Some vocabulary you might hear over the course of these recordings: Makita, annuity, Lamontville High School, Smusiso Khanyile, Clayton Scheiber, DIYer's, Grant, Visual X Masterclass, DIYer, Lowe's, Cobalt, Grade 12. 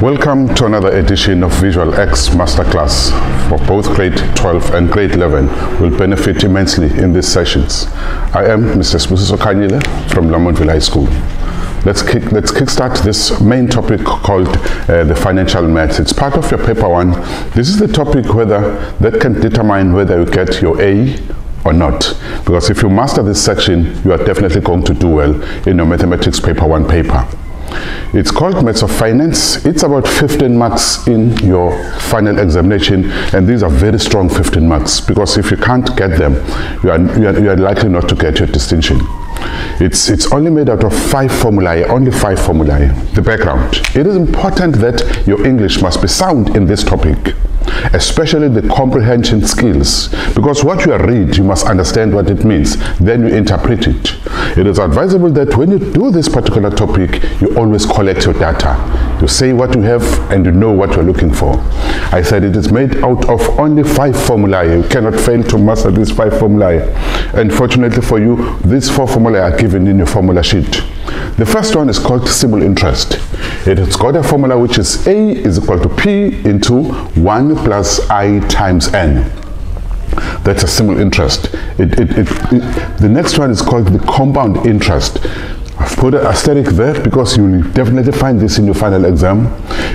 Welcome to another edition of Visual X Masterclass. For both grade 12 and grade 11 will benefit immensely in these sessions. I am Mr. Smusiso Khanyile from Lamontville High School. Let's kickstart this main topic called the financial maths. It's part of your paper one. This is the topic that can determine whether you get your A or not, because if you master this section, you are definitely going to do well in your mathematics paper one paper. It's called Maths of Finance. It's about 15 marks in your final examination, and these are very strong 15 marks, because if you can't get them, you are likely not to get your distinction. It's only made out of five formulae, only five formulae. The background. It is important that your English must be sound in this topic, especially the comprehension skills, because what you read, you must understand what it means, then you interpret it. It is advisable that when you do this particular topic, you always collect your data. You say what you have and you know what you're looking for. I said it is made out of only five formulae. You cannot fail to master these five formulae. And fortunately for you, these four formulae are given in your formula sheet. The first one is called simple interest. It has got a formula which is A is equal to P into 1 plus I times N. That's a simple interest. The next one is called the compound interest. I've put an asterisk there because you will definitely find this in your final exam.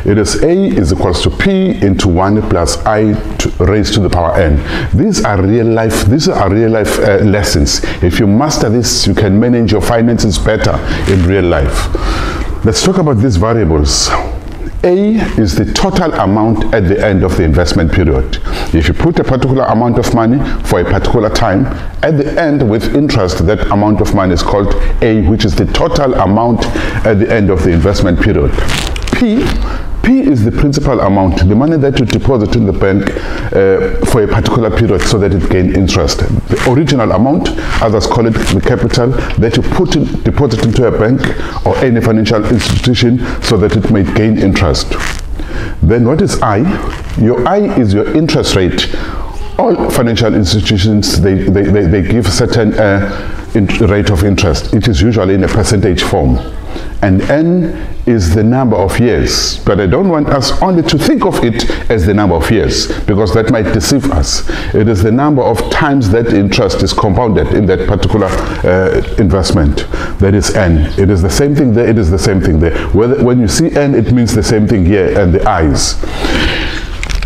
It is A is equals to P into 1 plus I raised to the power N. These are real life, lessons. If you master this, you can manage your finances better in real life. Let's talk about these variables. A is the total amount at the end of the investment period. If you put a particular amount of money for a particular time, at the end with interest, that amount of money is called A, which is the total amount at the end of the investment period. P is the principal amount, the money that you deposit in the bank for a particular period so that it gains interest. The original amount, others call it the capital, that you put in, deposit into a bank or any financial institution so that it may gain interest. Then what is I? Your I is your interest rate. All financial institutions, they give certain rate of interest. It is usually in a percentage form. And N is the number of years, but I don't want us only to think of it as the number of years, because that might deceive us. It is the number of times that interest is compounded in that particular investment. That is N. It is the same thing there, it is the same thing there. When you see N, it means the same thing here, and the I's.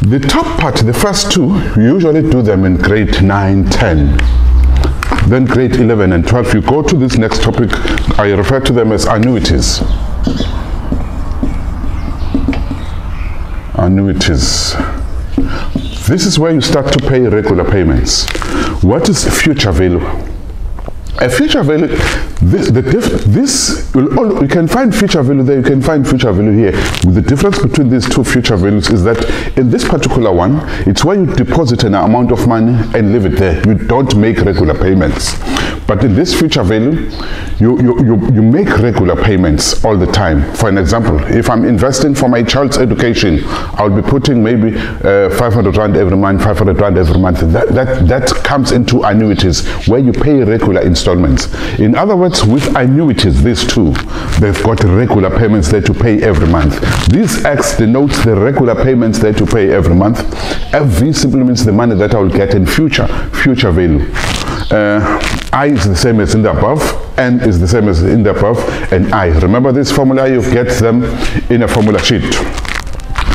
The top part, the first two, you usually do them in grade 9, 10. Then grade 11 and 12, you go to this next topic. I refer to them as annuities. Annuities. This is where you start to pay regular payments. What is future value? A future value, you can find future value there, you can find future value here. The difference between these two future values is that in this particular one, it's where you deposit an amount of money and leave it there. You don't make regular payments. But in this future value, you make regular payments all the time. For an example, if I'm investing for my child's education, I'll be putting maybe 500 rand every month, 500 rand every month. That comes into annuities, where you pay regular installments. In other words, with annuities, these two, they've got regular payments that you pay every month. This X denotes the regular payments that you pay every month. FV simply means the money that I will get in future value. I is the same as in the above, N is the same as in the above, and I. Remember this formula, you get them in a formula sheet.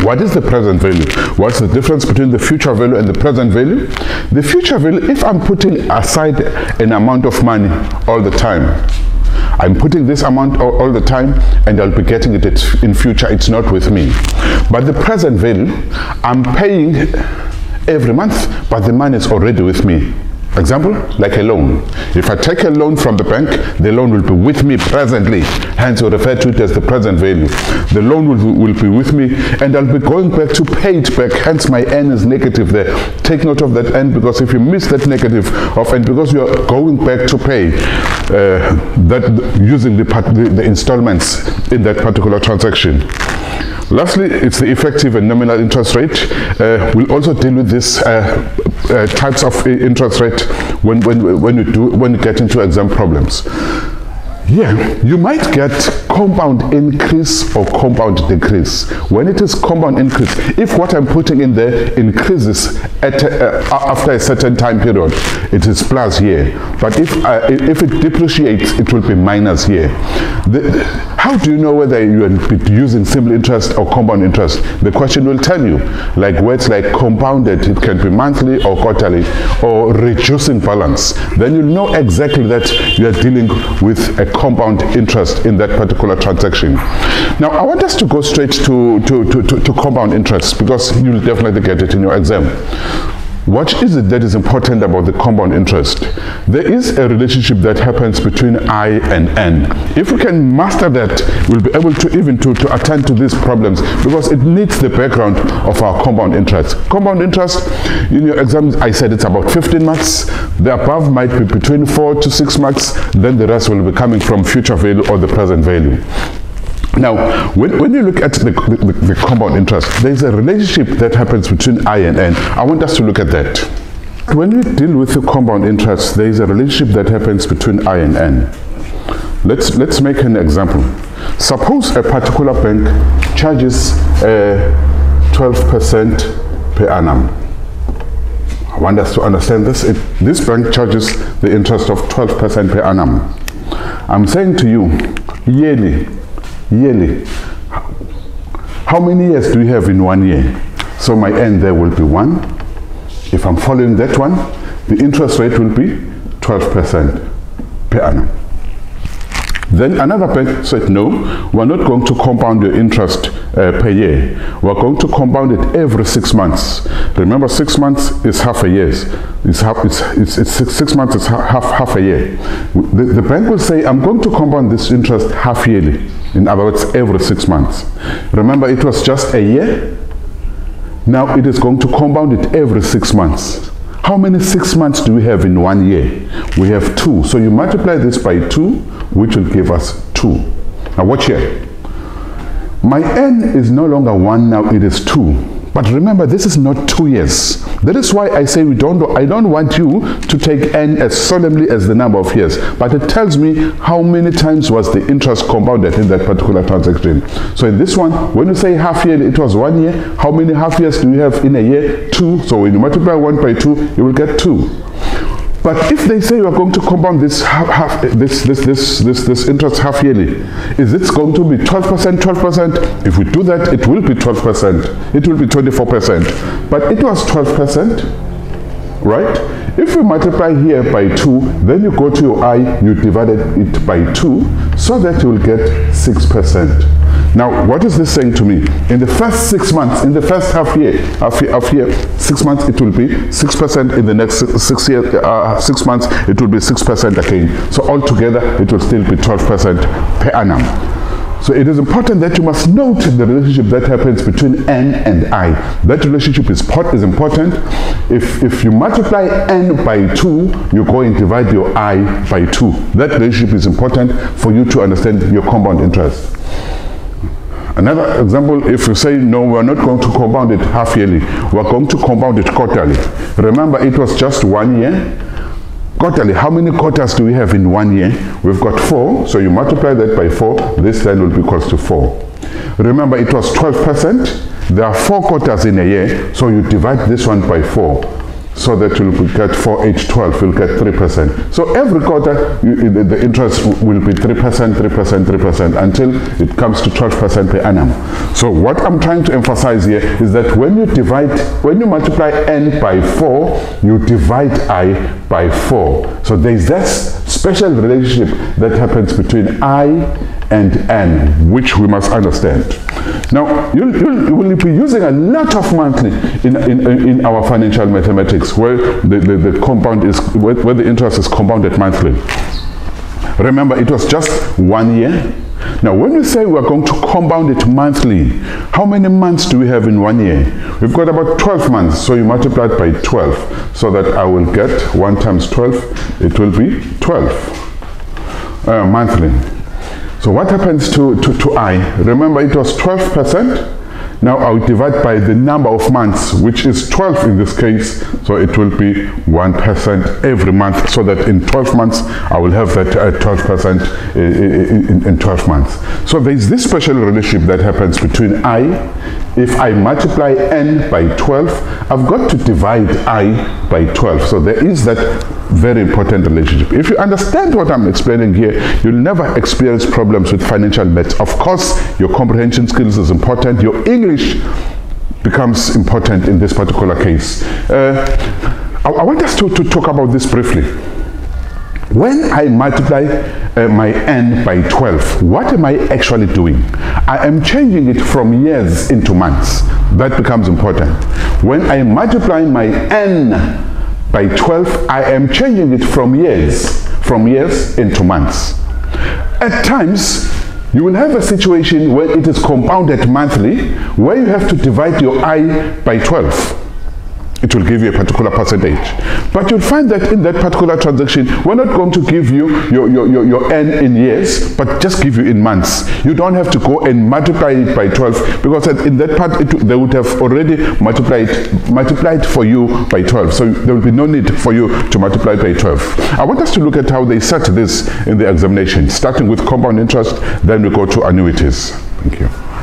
What is the present value? What's the difference between the future value and the present value? The future value, if I'm putting aside an amount of money all the time, I'm putting this amount all the time and I'll be getting it in future, it's not with me. But the present value, I'm paying every month, but the money is already with me. Example, like a loan. If I take a loan from the bank, the loan will be with me presently. Hence, we refer to it as the present value. The loan will be with me, and I'll be going back to pay it back. Hence, my N is negative there. Take note of that N, because if you miss that negative of N, because you are going back to pay using the installments in that particular transaction. Lastly, it's the effective and nominal interest rate. We'll also deal with these types of interest rate when you get into exam problems. Yeah, you might get compound increase or compound decrease. When it is compound increase, if what I'm putting in there increases at, after a certain time period, it is plus here. But if it depreciates, it will be minus here. How do you know whether you are using simple interest or compound interest? The question will tell you. Like words like compounded, it can be monthly or quarterly, or reducing balance. Then you'll know exactly that you are dealing with a compound interest in that particular transaction. Now, I want us to go straight to compound interest, because you'll definitely get it in your exam. What is it that is important about the compound interest? There is a relationship that happens between I and N. If we can master that, we'll be able to even to attend to these problems, because it needs the background of our compound interest. Compound interest, in your exams, I said it's about 15 marks. The above might be between 4 to 6 marks, then the rest will be coming from future value or the present value. Now, when you look at the compound interest, there is a relationship that happens between I and N. I want us to look at that. When we deal with the compound interest, there is a relationship that happens between I and N. Let's make an example. Suppose a particular bank charges 12% per annum. I want us to understand this. This bank charges the interest of 12% per annum. I'm saying to you, yearly, how many years do you have in 1 year? So my N there will be 1. If I'm following that one, the interest rate will be 12% per annum. Then another bank said, no, we're not going to compound your interest per year. We're going to compound it every 6 months. Remember, 6 months is half a year. It's 6 months is half a year. The bank will say, I'm going to compound this interest half yearly. In other words, every 6 months. Remember, it was just a year. Now it is going to compound it every 6 months. How many 6 months do we have in 1 year? We have 2. So you multiply this by 2, which will give us 2. Now watch here. My N is no longer 1, now it is 2. But remember, this is not 2 years. That is why I say I don't want you to take N as solemnly as the number of years. But it tells me how many times was the interest compounded in that particular transaction. So in this one, when you say half year, it was 1 year. How many half years do you have in a year? 2. So when you multiply 1 by 2, you will get 2. But if they say you are going to compound this interest half yearly, is it going to be 12%, 12%? If we do that, it will be 12%. It will be 24%. But it was 12%, right? If we multiply here by 2, then you go to your I, you divided it by 2, so that you will get 6%. Now, what is this saying to me? In the first 6 months, in the first half year, 6 months, it will be 6%. In the next 6 months, it will be 6% again. So altogether, it will still be 12% per annum. So it is important that you must note the relationship that happens between N and I. That relationship is important. If you multiply N by 2, you go and divide your I by 2. That relationship is important for you to understand your compound interest. Another example, if you say, no, we're not going to compound it half yearly, we're going to compound it quarterly. Remember, it was just 1 year. Quarterly, how many quarters do we have in 1 year? We've got 4, so you multiply that by 4, this then will be equals to 4. Remember, it was 12%, there are 4 quarters in a year, so you divide this one by 4. So that you'll get 4, 8, 12, you'll get 3%. So every quarter, the interest will be 3%, 3%, 3%, until it comes to 12% per annum. So what I'm trying to emphasize here is that when you multiply N by 4, you divide I by 4. So there's that special relationship that happens between I and N, which we must understand. Now, you will be using a lot of monthly in our financial mathematics, where where the interest is compounded monthly. Remember, it was just 1 year. Now, when we say we are going to compound it monthly, how many months do we have in 1 year? We've got about 12 months, so you multiply it by 12, so that I will get 1 times 12, it will be 12 monthly. So what happens to I? Remember, it was 12%. Now I will divide by the number of months, which is 12 in this case, so it will be 1% every month, so that in 12 months I will have that 12% in 12 months. So there is this special relationship that happens between I. If I multiply n by 12, I've got to divide I by 12, so there is that very important relationship. If you understand what I'm explaining here, you'll never experience problems with financial maths. Of course, your comprehension skills is important. Your English becomes important in this particular case. I want us to talk about this briefly. When I multiply my n by 12, what am I actually doing? I am changing it from years into months. That becomes important. When I multiply my n by 12, I am changing it from years into months. At times, you will have a situation where it is compounded monthly, where you have to divide your I by 12. It will give you a particular percentage. But you'll find that in that particular transaction, we're not going to give you your N in years, but just give you in months. You don't have to go and multiply it by 12, because in that part, they would have already multiplied for you by 12. So there will be no need for you to multiply by 12. I want us to look at how they set this in the examination, starting with compound interest, then we go to annuities. Thank you.